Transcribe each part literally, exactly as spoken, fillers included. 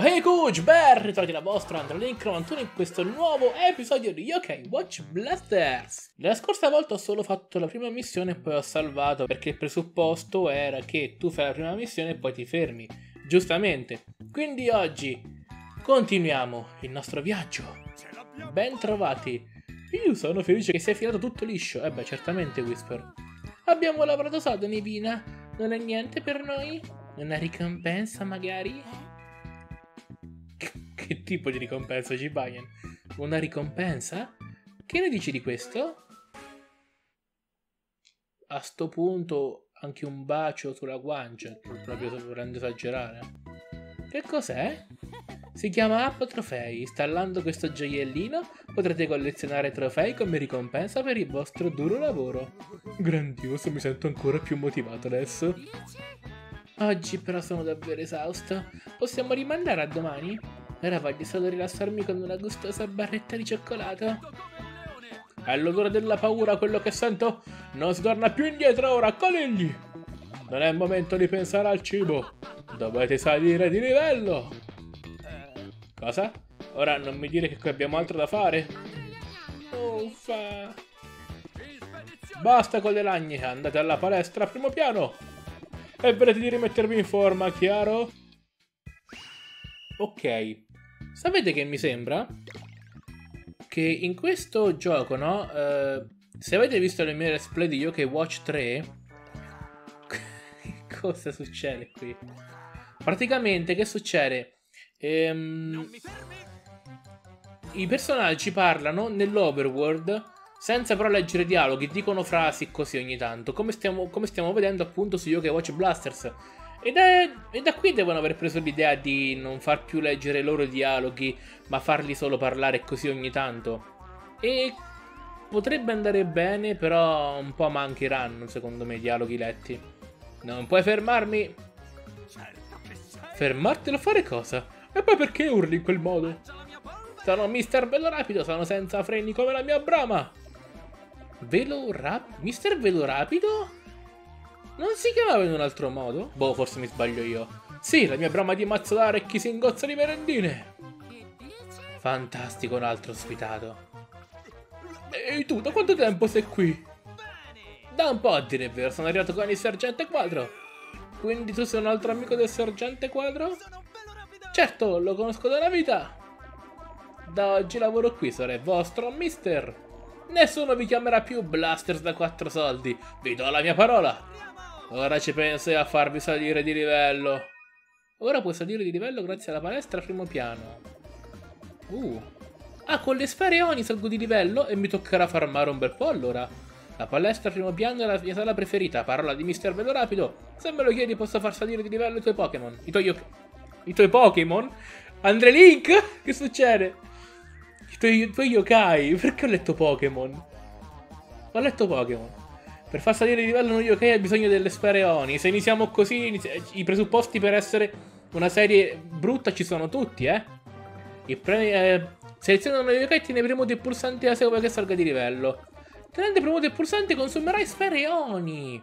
Hey Coach, ben ritrovati dalla vostra AndreLink novantuno in questo nuovo episodio di Yo-Kai Watch Blasters. Nella scorsa volta ho solo fatto la prima missione e poi ho salvato, perché il presupposto era che tu fai la prima missione e poi ti fermi, giustamente. Quindi oggi continuiamo il nostro viaggio. Ben trovati. Io sono felice che sia filato tutto liscio. Eh beh, certamente Whisper. Abbiamo lavorato sodo, Nivina. Non è niente per noi? Una ricompensa magari? Che tipo di ricompensa, Jibanyan? Una ricompensa? Che ne dici di questo? A sto punto anche un bacio sulla guancia, proprio volendo esagerare. Che cos'è? Si chiama App Trofei. Installando questo gioiellino potrete collezionare trofei come ricompensa per il vostro duro lavoro. Grandioso, mi sento ancora più motivato adesso. Oggi però sono davvero esausto. Possiamo rimandare a domani? Ora voglio solo rilassarmi con una gustosa barretta di cioccolato. È l'odore della paura quello che sento. Non si torna più indietro ora, conigli! Non è il momento di pensare al cibo. Dovete salire di livello. Cosa? Ora non mi dire che qui abbiamo altro da fare. Uffa. Basta con le lagne, andate alla palestra a primo piano. E vedete di rimettervi in forma, chiaro? Ok. Sapete che mi sembra? Che in questo gioco, no? Eh, se avete visto le mie let's play di Yokai Watch tre... Che cosa succede qui? Praticamente, che succede? Ehm, I personaggi parlano nell'overworld senza però leggere dialoghi, dicono frasi così ogni tanto, come stiamo, come stiamo vedendo appunto su Yokai Watch Blasters. Ed è, e da qui devono aver preso l'idea di non far più leggere loro i dialoghi, ma farli solo parlare così ogni tanto. E potrebbe andare bene, però un po' mancheranno secondo me i dialoghi letti. Non puoi fermarmi. Fermartelo a fare cosa? E poi perché urli in quel modo? Sono mister Velorapido, sono senza freni come la mia brama. Velorapido? mister Velorapido? Non si chiamava in un altro modo? Boh, forse mi sbaglio io. Sì, la mia brama di mazzolare e chi si ingozza di merendine. Fantastico, un altro ospitato. Ehi tu, da quanto tempo sei qui? Da un po' a dire il vero, sono arrivato con il Sergente Quadro. Quindi tu sei un altro amico del Sergente Quadro? Certo, lo conosco da una vita. Da oggi lavoro qui, sarò il vostro mister. Nessuno vi chiamerà più Blasters da quattro soldi. Vi do la mia parola. Ora ci penso io a farvi salire di livello. Ora puoi salire di livello grazie alla palestra a primo piano. Uh. Ah, con le sfere Oni salgo di livello e mi toccherà farmare un bel po' allora. La palestra a primo piano è la mia sala preferita. Parola di mister Velorapido. Se me lo chiedi posso far salire di livello i tuoi Pokémon. I tuoi... I tuoi Pokémon? AndreLink? Che succede? I tuoi, i tuoi yokai? Perché ho letto Pokémon? Ho letto Pokémon. Per far salire di livello uno yokai ha bisogno delle sfere Oni. Se iniziamo così, inizia... i presupposti per essere una serie brutta ci sono tutti, eh? Pre... eh... Seleziona uno yokai e tiene premuto il pulsante a seconda che salga di livello. Tenendo premuto il pulsante consumerai sfere Oni.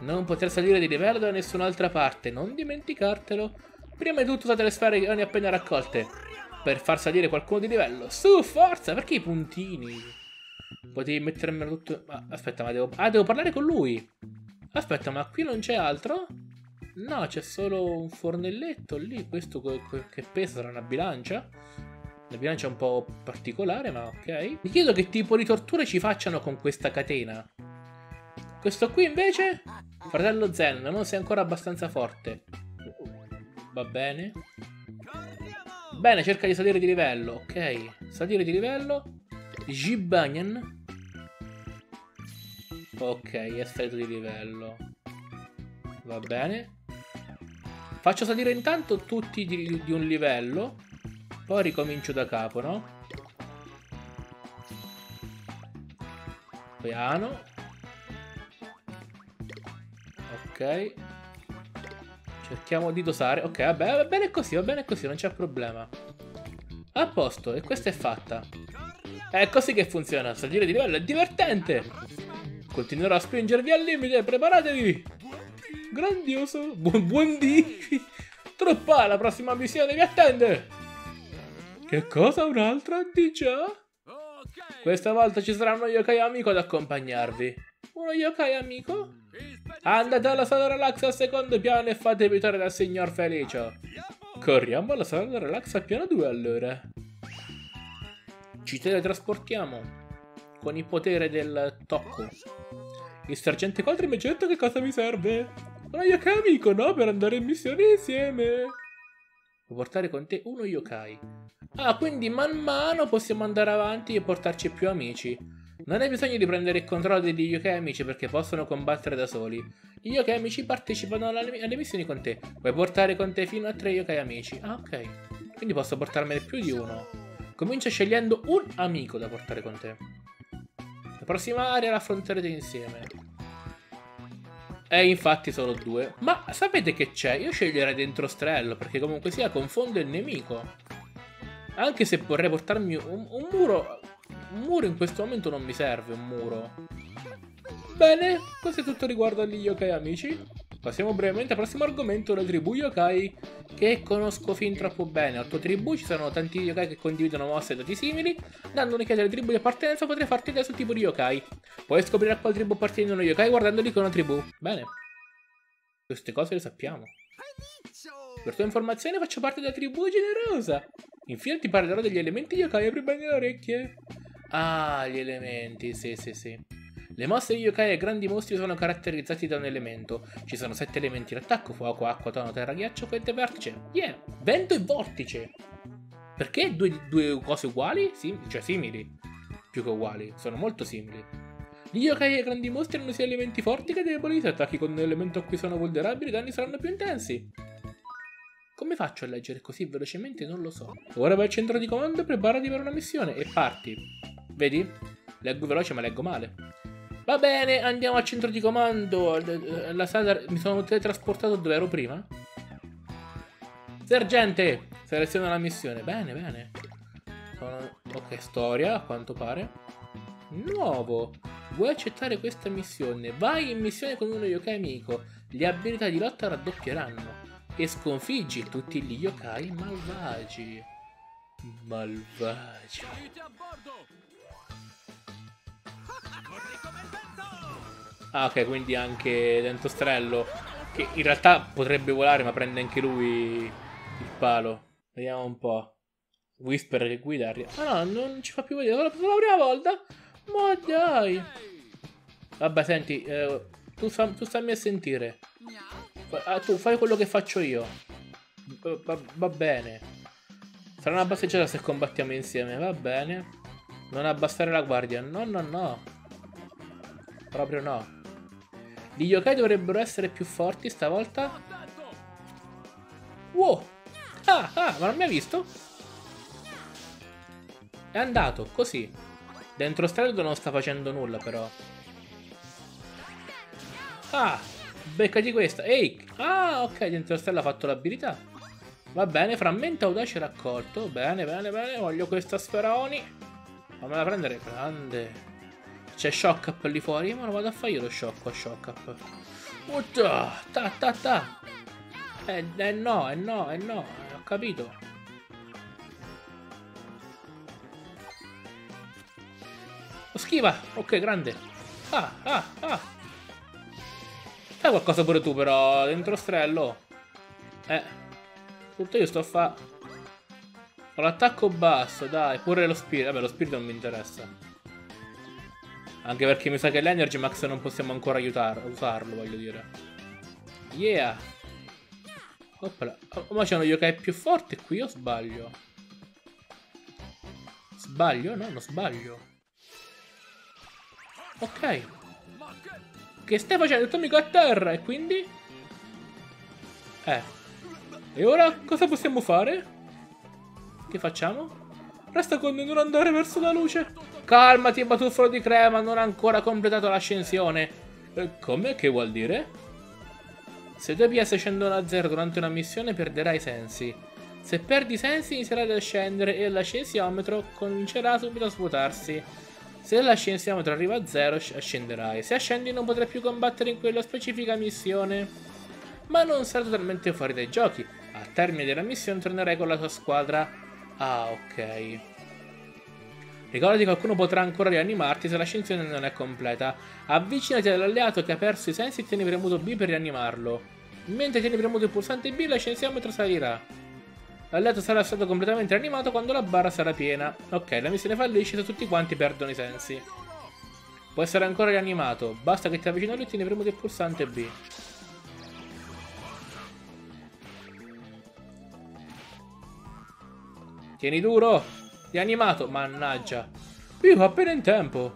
Non potrai salire di livello da nessun'altra parte, non dimenticartelo. Prima di tutto usate le sfere Oni appena raccolte. Per far salire qualcuno di livello. Su, forza, perché i puntini? Potevi mettermelo tutto... Ah, aspetta, ma devo... Ah, devo parlare con lui! Aspetta, ma qui non c'è altro? No, c'è solo un fornelletto lì. Questo che pesa sarà una bilancia? Una bilancia un po' particolare, ma ok. Mi chiedo che tipo di torture ci facciano con questa catena. Questo qui, invece? Fratello Zen, non sei ancora abbastanza forte. Va bene. Bene, cerca di salire di livello, ok. Salire di livello... Jibanyan. Ok, è salito di livello. Va bene. Faccio salire intanto tutti di, di un livello. Poi ricomincio da capo, no? Piano. Ok. Cerchiamo di dosare. Ok, vabbè, va bene così, va bene così, non c'è problema. A posto, e questa è fatta. È così che funziona, salire di livello è divertente! Continuerò a spingervi al limite, preparatevi! Grandioso! Bu buondì! Truppa, la prossima missione vi attende! Che cosa, un'altra di già? Questa volta ci sarà uno yokai amico ad accompagnarvi. Uno yokai amico? Andate alla sala relax al secondo piano e fate evitare dal signor Felicio. Corriamo alla sala relax al piano due allora. Ci teletrasportiamo con il potere del tocco. Il sergente Quadro mi ha detto che cosa mi serve. Uno yokai amico, no? Per andare in missione insieme. Puoi portare con te uno yokai. Ah, quindi man mano possiamo andare avanti e portarci più amici. Non hai bisogno di prendere il controllo degli yokai amici perché possono combattere da soli. Gli yokai amici partecipano alle, alle missioni con te. Puoi portare con te fino a tre yokai amici. Ah, ok. Quindi posso portarmene più di uno. Comincia scegliendo un amico da portare con te. La prossima area la affronterete insieme. E infatti sono due. Ma sapete che c'è? Io sceglierei Dentostrello perché comunque sia confondo il nemico. Anche se vorrei portarmi un, un muro. Un muro in questo momento non mi serve un muro. Bene, questo è tutto riguardo agli yokai amici. Passiamo brevemente al prossimo argomento, le tribù yokai, che conosco fin troppo bene. otto tribù, ci sono tanti yokai che condividono mosse e dati simili. Dando un'occhiata alle tribù di appartenenza potrei farti idea sul tipo di yokai. Puoi scoprire a quale tribù appartiene uno yokai guardandoli con una tribù. Bene. Queste cose le sappiamo. Per tua informazione faccio parte della tribù generosa. Infine ti parlerò degli elementi yokai, apri bene le orecchie. Ah, gli elementi, sì sì sì. Le mosse di yokai e grandi mostri sono caratterizzati da un elemento. Ci sono sette elementi d'attacco: fuoco, acqua, tono, terra, ghiaccio, vento e vertice. Yeah! Vento e vortice! Perché due, due cose uguali? Sì, cioè simili. Più che uguali, sono molto simili. Gli yokai e grandi mostri hanno sia elementi forti che deboli. Se attacchi con un elemento a cui sono vulnerabili, i danni saranno più intensi. Come faccio a leggere così velocemente? Non lo so. Ora vai al centro di comando e preparati per una missione e parti. Vedi? Leggo veloce ma leggo male. Va bene, andiamo al centro di comando. La sala, mi sono teletrasportato dove ero prima. Sergente, seleziona la missione. Bene, bene. Sono... Ok, storia, a quanto pare. Nuovo. Vuoi accettare questa missione? Vai in missione con uno yokai amico. Le abilità di lotta raddoppieranno. E sconfiggi tutti gli yokai malvagi. Malvagi. Aiuti a bordo! Ah, ok, quindi anche Dentostrello, che in realtà potrebbe volare, ma prende anche lui il palo. Vediamo un po'. Whisper che guida. Ah no, non ci fa più vedere, la prima volta. Ma dai. Vabbè, senti, eh, tu, tu stammi a sentire. Ah, tu fai quello che faccio io. Va, va bene. Sarà una passeggiata se combattiamo insieme, va bene. Non abbassare la guardia. No, no, no. Proprio no. Gli yokai dovrebbero essere più forti stavolta. Wow. Ah, ah, ma non mi ha visto? È andato, così. Dentostrello non sta facendo nulla però. Ah, beccati questa. Ehi, ah, ok, Dentostrello ha fatto l'abilità. Va bene, frammento audace raccolto. Bene, bene, bene, voglio questa sfera Oni. Fammela prendere, grande. C'è shock up lì fuori, ma lo vado a fare io lo shock, shock up. Utta, ta ta ta. Eh, eh no, eh no, eh no, eh, ho capito. Lo schiva, ok, grande. Ah, ah, ah. Fai qualcosa pure tu però, Dentostrello. Eh, tutto io sto a fa... Ho l'attacco basso, dai, pure lo spirito, vabbè lo spirito non mi interessa. Anche perché mi sa che l'Energy Max non possiamo ancora aiutarlo, usarlo, voglio dire. Yeah! Oppala. Oh, ma c'è uno yokai più forte qui, o sbaglio? Sbaglio? No, non sbaglio. Ok. Che stai facendo? Il tuo amico a terra, e quindi? Eh. E ora cosa possiamo fare? Che facciamo? Resta con me, non andare verso la luce. Calmati, batuffolo di crema, non ha ancora completato l'ascensione. Eh, come? Che vuol dire? Se due P S scendono a zero durante una missione perderai sensi. Se perdi sensi inizierai ad scendere e l'ascensiometro comincerà subito a svuotarsi. Se l'ascensiometro arriva a zero scenderai. Se ascendi non potrai più combattere in quella specifica missione. Ma non sarai totalmente fuori dai giochi. termine della missione tornerai con la tua squadra. Ah, ok. Ricordati che qualcuno potrà ancora rianimarti se l'ascensione non è completa. Avvicinati all'alleato che ha perso i sensi e tieni premuto B per rianimarlo. Mentre tieni premuto il pulsante B, l'ascensiometro salirà. L'alleato sarà stato completamente rianimato quando la barra sarà piena. Ok, la missione fallisce e tutti quanti perdono i sensi. Può essere ancora rianimato, basta che ti avvicini a lui e tieni premuto il pulsante B. Tieni duro! Rianimato! Mannaggia! Vivo appena in tempo!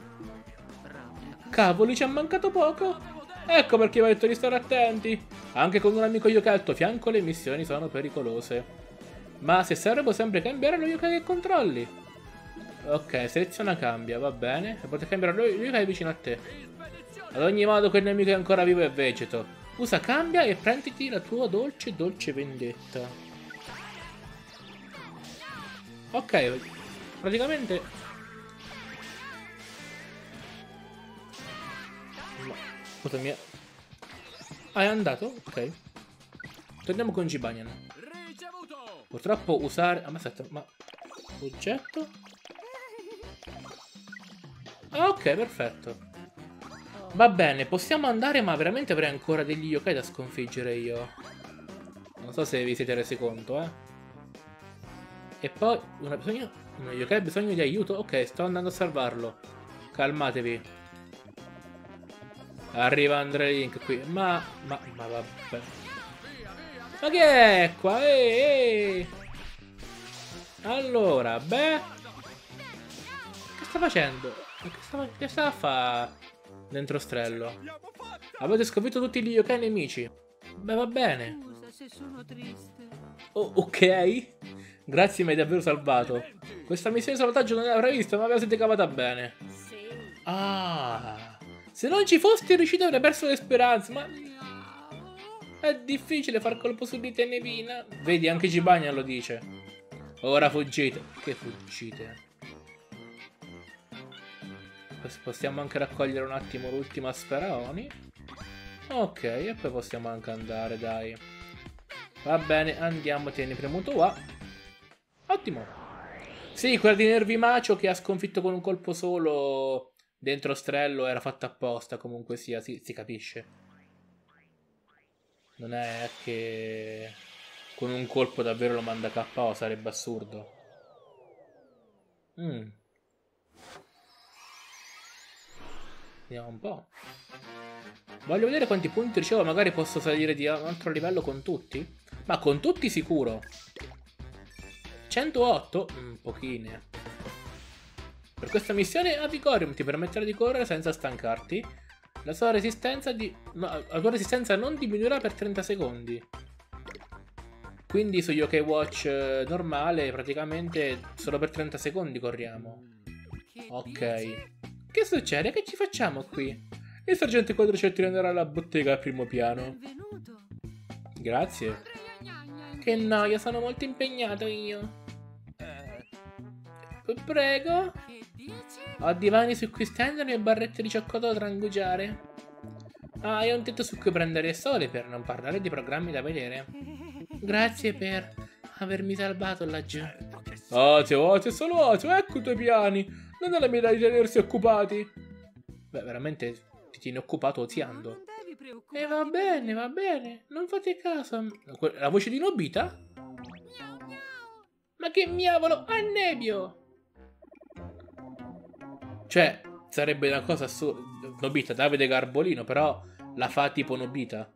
Cavoli, ci è mancato poco! Ecco perché vi ho detto di stare attenti! Anche con un amico yokai al tuo fianco le missioni sono pericolose. Ma se serve puoi sempre cambiare lo yokai che controlli! Ok, seleziona cambia, va bene. E potete cambiare lo yokai vicino a te. Ad ogni modo quel nemico è ancora vivo e vegeto. Usa cambia e prenditi la tua dolce dolce vendetta. Ok, praticamente no, scusa mia. Ah, è andato? Ok. Torniamo con Jibanyan. Purtroppo usare... Ah, ma aspetta, ma... Oggetto... Ok, perfetto. Va bene, possiamo andare, ma veramente avrei ancora degli yokai da sconfiggere io. Non so se vi siete resi conto, eh. E poi, una bisogno... un yokai ha bisogno di aiuto? Ok, sto andando a salvarlo. Calmatevi. Arriva AndreLink qui. Ma... ma... ma vabbè. Ma che è qua? Ehi, ehi. Allora, beh... Che sta facendo? Che sta, che sta a fare Dentostrello? Avete scoperto tutti gli yokai nemici. Beh, va bene. Oh, ok. Grazie, mi hai davvero salvato. Questa missione di salvataggio non l'avrei vista, ma ve la siete cavata bene. Ah, se non ci fosti riuscito avrei perso le speranze, ma... È difficile far colpo su di te, Nivina. Vedi, anche Jibanyan lo dice. Ora fuggite. Che fuggite? Possiamo anche raccogliere un attimo l'ultima sferaoni. Ok, e poi possiamo anche andare, dai. Va bene, andiamo, tieni premuto A. Ottimo. Sì, quella di Nervi Macio che ha sconfitto con un colpo solo Dentostrello era fatta apposta, comunque sia, si, si capisce. Non è che con un colpo davvero lo manda K O, sarebbe assurdo. Mmm. Vediamo un po'. Voglio vedere quanti punti ricevo. Magari posso salire di un altro livello con tutti. Ma con tutti sicuro. centootto? Mm, pochine. Per questa missione Avigorium ti permetterà di correre senza stancarti. La sua resistenza di... no, la tua resistenza non diminuirà per trenta secondi. Quindi su Yo-Kai Watch normale praticamente solo per trenta secondi corriamo. Ok. Che succede? Che ci facciamo qui? Il sergente Quadrocetti andrà alla bottega al primo piano. Benvenuto. Grazie. Che noia, sono molto impegnato io. Eh. Prego. Ho divani su cui stendermi e barrette di cioccolato da trangugiare. Ah, e un tetto su cui prendere il sole, per non parlare di programmi da vedere. Grazie per avermi salvato laggiù. Ozio, ozio, solo ozio, ecco i tuoi piani. Non è la mia idea di tenersi occupati. Beh, veramente ti tieni occupato oziando. E eh, va bene, va bene. Non fate caso. La voce di Nobita? Ma che miavolo, Annebio! Cioè, sarebbe una cosa assurda. Nobita, Davide Garbolino, però la fa tipo Nobita.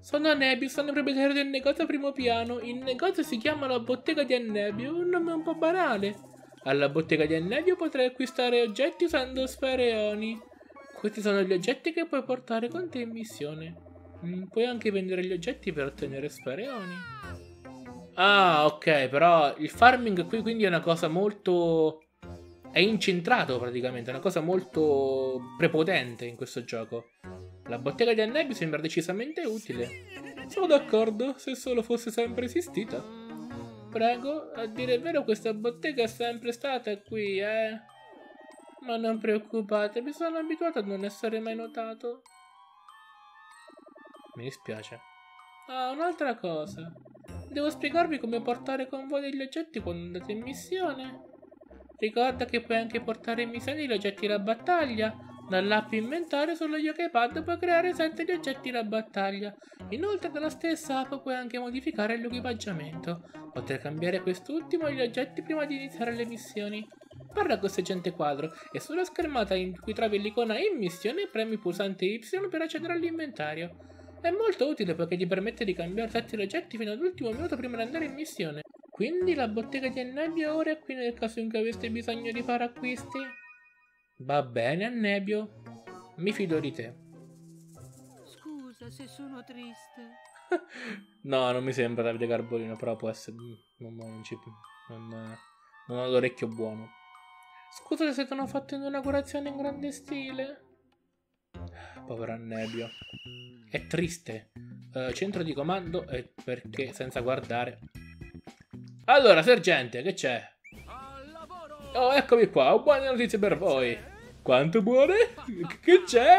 Sono Annebio, sono proprietario del negozio a primo piano. Il negozio si chiama la bottega di Annebio, un nome un po' banale. Alla bottega di Annebio potrai acquistare oggetti usando sfereoni. Questi sono gli oggetti che puoi portare con te in missione. Mm, puoi anche vendere gli oggetti per ottenere sfereoni. Ah, ok, però il farming qui quindi è una cosa molto... è incentrato praticamente, è una cosa molto prepotente in questo gioco. La bottega di Annebio sembra decisamente utile. Sono d'accordo, se solo fosse sempre esistita. Prego, a dire il vero questa bottega è sempre stata qui, eh. Ma non preoccupatevi, sono abituato a non essere mai notato. Mi dispiace. Ah, un'altra cosa. Devo spiegarvi come portare con voi degli oggetti quando andate in missione. Ricorda che puoi anche portare in missione gli oggetti da battaglia. Dall'app inventario sullo Yokai Pad puoi creare sette di oggetti da battaglia. Inoltre dalla stessa app puoi anche modificare l'equipaggiamento. Potrai cambiare quest'ultimo e gli oggetti prima di iniziare le missioni. Parla con Sergente Quadro e sulla schermata in cui trovi l'icona in missione premi il pulsante Y per accedere all'inventario. È molto utile perché ti permette di cambiare tanti oggetti fino all'ultimo minuto prima di andare in missione. Quindi la bottega di Annebio ora è qui nel caso in cui aveste bisogno di fare acquisti. Va bene Annebio, mi fido di te. Scusa se sono triste. No, non mi sembra Davide Carbolino, però può essere... Non, non, non, non ho l'orecchio buono. Scusa se ti hanno fatto in una colazione in grande stile. Povero Annebio. È triste. Uh, centro di comando è perché senza guardare. Allora, sergente, che c'è? Oh, eccomi qua, ho buone notizie per voi. Quanto buone? Che c'è?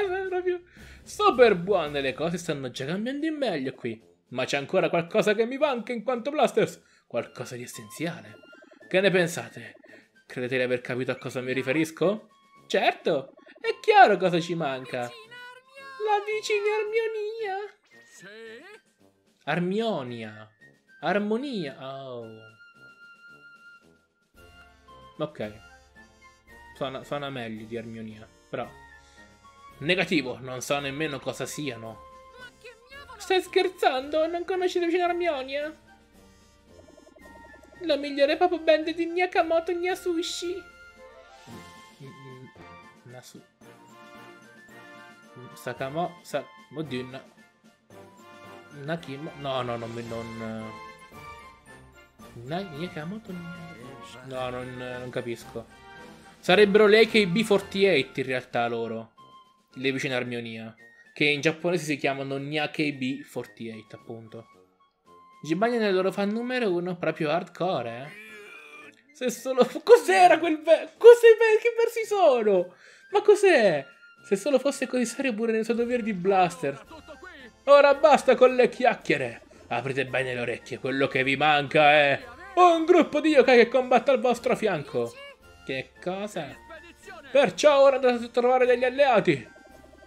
Super buone, le cose stanno già cambiando in meglio qui. Ma c'è ancora qualcosa che mi manca in quanto Blasters. Qualcosa di essenziale. Che ne pensate? Credete di aver capito a cosa mi riferisco? Certo, è chiaro cosa ci manca. La vicina Armonia. Sì. Armonia. Armonia. Oh. Ok. Suona, suona meglio di Armonia. Però. Negativo. Non so nemmeno cosa siano. Stai scherzando? Non conosci la vicina Armonia? La migliore pop band di Nakamoto Nyasushi. Nasu. Sakamo, sa, oddio, na, Nakimo, no, no, no, non, na, Nakamoto, no, non, non capisco. Sarebbero le A K B quarantotto in realtà loro, le vicine Armonia, che in giapponese si chiamano NyakiB quarantotto appunto. Jibanyan è il loro fan numero uno, proprio hardcore, eh. Se solo, cos'era quel, ver... cos'è, che versi sono? Ma cos'è? Se solo fosse così serio pure nel suo dovere di Blaster. Ora basta con le chiacchiere. Aprite bene le orecchie, quello che vi manca è... un gruppo di yokai che combatta al vostro fianco. Che cosa? Perciò ora andate a trovare degli alleati.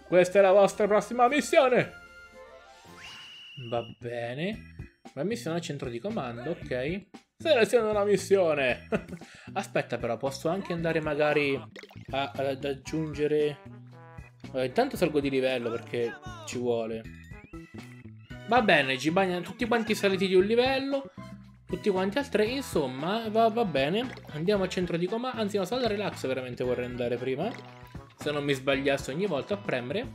Questa è la vostra prossima missione. Va bene. La missione al centro di comando, ok. Seleziono una missione. Aspetta però, posso anche andare magari a, ad aggiungere... Allora, intanto salgo di livello perché ci vuole. Va bene, Jibanyan, tutti quanti saliti di un livello, tutti quanti al tre, insomma, va, va bene. Andiamo al centro di comando, anzi no, sala relax veramente vorrei andare prima. Se non mi sbagliassi ogni volta a premere.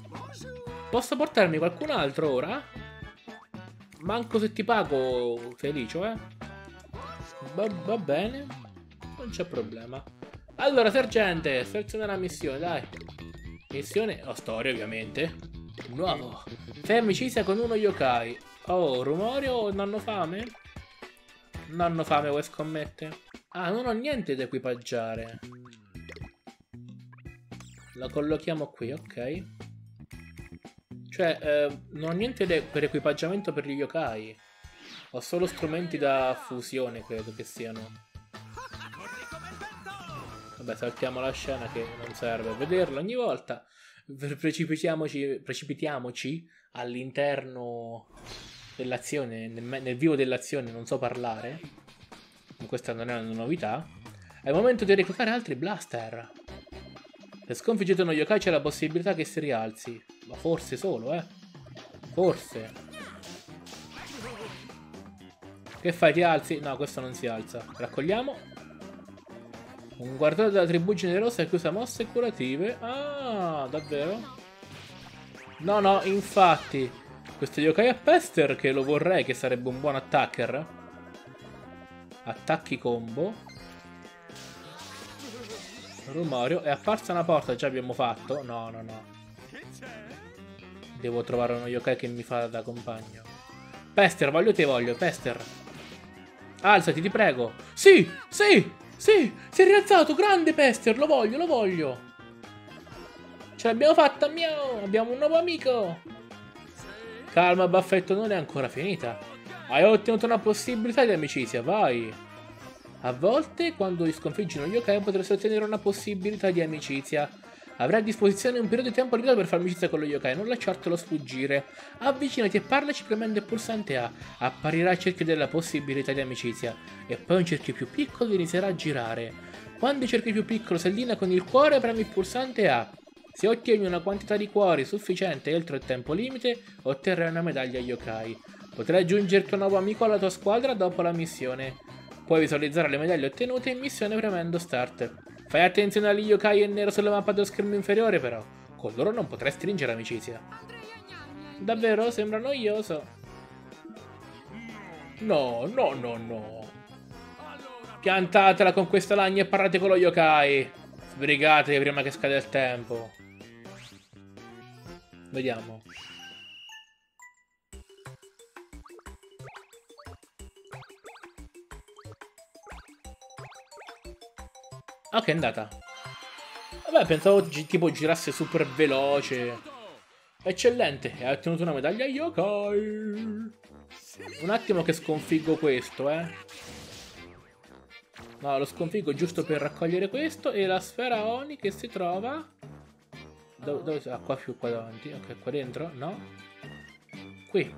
Posso portarmi qualcun altro ora? Manco se ti pago, Felicio, eh. Va, va bene, non c'è problema. Allora, sergente, seleziona la missione, dai. Missione o storia ovviamente. Nuovo. Femminicida con uno yokai. Oh, rumore o non hanno fame? Non hanno fame, vuoi scommette? Ah, non ho niente da equipaggiare. La collochiamo qui, ok. Cioè, eh, non ho niente per equipaggiamento per gli yokai. Ho solo strumenti da fusione, credo che siano. Vabbè, saltiamo la scena che non serve a vederla ogni volta. Precipitiamoci, precipitiamoci all'interno dell'azione, nel, nel vivo dell'azione, non so parlare. Questa non è una novità. È il momento di reclutare altri blaster. Se sconfiggete uno yokai c'è la possibilità che si rialzi. Ma forse solo, eh. Forse. Che fai, ti alzi? No, questo non si alza. Raccogliamo. Un guardatore della tribù generosa che usa mosse curative. Ah, davvero? No, no, infatti. Questo yokai a Pester che lo vorrei, che sarebbe un buon attacker. Attacchi combo. Rumorio. È apparsa una porta, già abbiamo fatto. No, no, no. Devo trovare uno yokai che mi fa da compagno. Pester, voglio te, voglio. Pester. Alzati, ti prego. Sì, sì. Sì, si è rialzato, grande Pester, lo voglio, lo voglio. Ce l'abbiamo fatta, miau, abbiamo un nuovo amico. Calma, Baffetto, non è ancora finita. Hai ottenuto una possibilità di amicizia, vai! A volte, quando sconfiggi uno yokai, potresti ottenere una possibilità di amicizia. Avrai a disposizione un periodo di tempo limitato per fare amicizia con lo yokai, non lasciartelo sfuggire. Avvicinati e parlaci premendo il pulsante A. Apparirà il cerchio della possibilità di amicizia. E poi un cerchio più piccolo inizierà a girare. Quando il cerchio più piccolo si allinea con il cuore, premi il pulsante A. Se ottieni una quantità di cuori sufficiente oltre il tempo limite, otterrai una medaglia yokai. Potrai aggiungere il tuo nuovo amico alla tua squadra dopo la missione. Puoi visualizzare le medaglie ottenute in missione premendo Start. Fai attenzione agli yokai in nero sulla mappa dello schermo inferiore però, con loro non potrai stringere amicizia. Davvero? Sembra noioso. No, no, no, no. Piantatela con questa lagna e parlate con lo yokai. Sbrigatevi prima che scada il tempo. Vediamo. Ok, è andata. Vabbè, pensavo tipo girasse super veloce. Eccellente, e ha ottenuto una medaglia yokai. Un attimo che sconfiggo questo, eh. No, lo sconfiggo giusto per raccogliere questo. E la sfera Oni che si trova dove, dove ah, qua più qua davanti. Ok, qua dentro, no. Qui.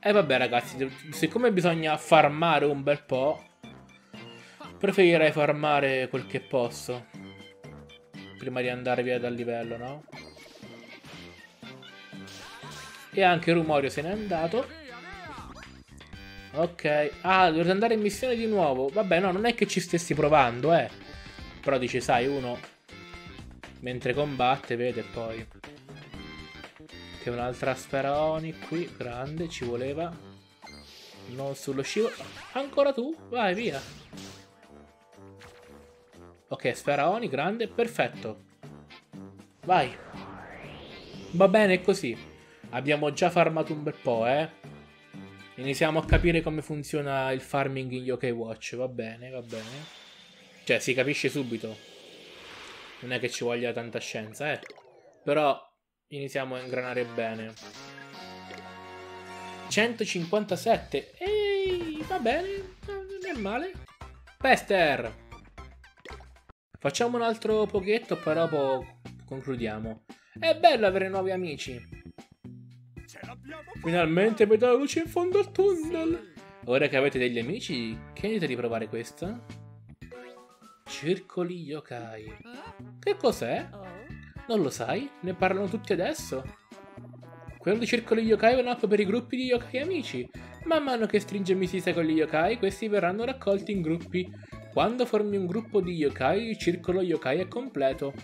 E vabbè ragazzi, siccome bisogna farmare un bel po', preferirei farmare quel che posso prima di andare via dal livello, no? E anche Rumorio se n'è andato. Ok. Ah, dovete andare in missione di nuovo. Vabbè, no, non è che ci stessi provando, eh. Però dici, sai, uno mentre combatte vede poi. Che un'altra sfera Oni qui, grande, ci voleva. Non sullo scivolo. Ancora tu? Vai, via. Ok, sfera Oni, grande, perfetto. Vai. Va bene così. Abbiamo già farmato un bel po', eh. Iniziamo a capire come funziona il farming in Yo-Kai Watch. Va bene, va bene. Cioè, si capisce subito. Non è che ci voglia tanta scienza, eh. Però iniziamo a ingranare bene. centocinquantasette. Ehi, va bene. Non è male. Pester. Facciamo un altro pochetto, poi dopo concludiamo. È bello avere nuovi amici. Finalmente vedo la luce in fondo al tunnel. Ora che avete degli amici, che ne dite di provare questa? Circoli Yokai. Che cos'è? Non lo sai? Ne parlano tutti adesso. Quello di Circoli Yokai è un'app per i gruppi di yokai amici. Man mano che stringe amicizia con gli yokai, questi verranno raccolti in gruppi. Quando formi un gruppo di yokai, il circolo yokai è completo.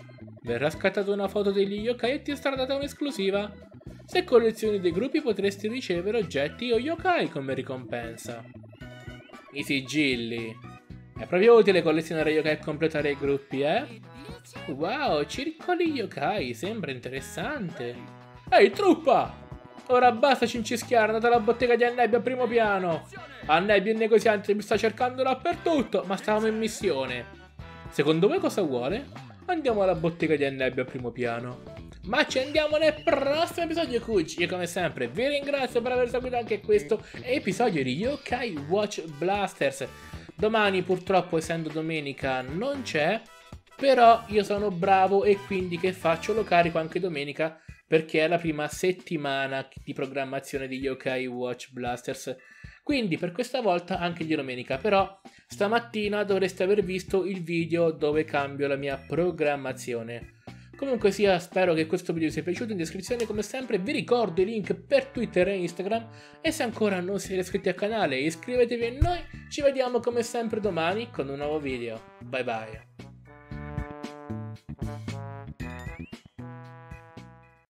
Verrà scattata una foto degli yokai e ti sarà data un'esclusiva. Se collezioni dei gruppi potresti ricevere oggetti o yokai come ricompensa. I sigilli. È proprio utile collezionare yokai e completare i gruppi, eh? Wow, circoli yokai, sembra interessante. Ehi, truppa! Ora basta cincischiare, andate alla bottega di Annebio al primo piano. Annebio il negoziante mi sta cercando dappertutto, ma stavamo in missione. Secondo voi cosa vuole? Andiamo alla bottega di Annebio al primo piano. Ma ci andiamo nel prossimo episodio, cucci. Io come sempre vi ringrazio per aver seguito anche questo episodio di Yo-Kai Watch Blasters. Domani purtroppo, essendo domenica, non c'è. Però io sono bravo e quindi che faccio? Lo carico anche domenica, perché è la prima settimana di programmazione di Yo-Kai Watch Blasters. Quindi per questa volta anche di domenica, però stamattina dovreste aver visto il video dove cambio la mia programmazione. Comunque sia, spero che questo video vi sia piaciuto. In descrizione come sempre vi ricordo i link per Twitter e Instagram, e se ancora non siete iscritti al canale iscrivetevi, e noi ci vediamo come sempre domani con un nuovo video. Bye bye.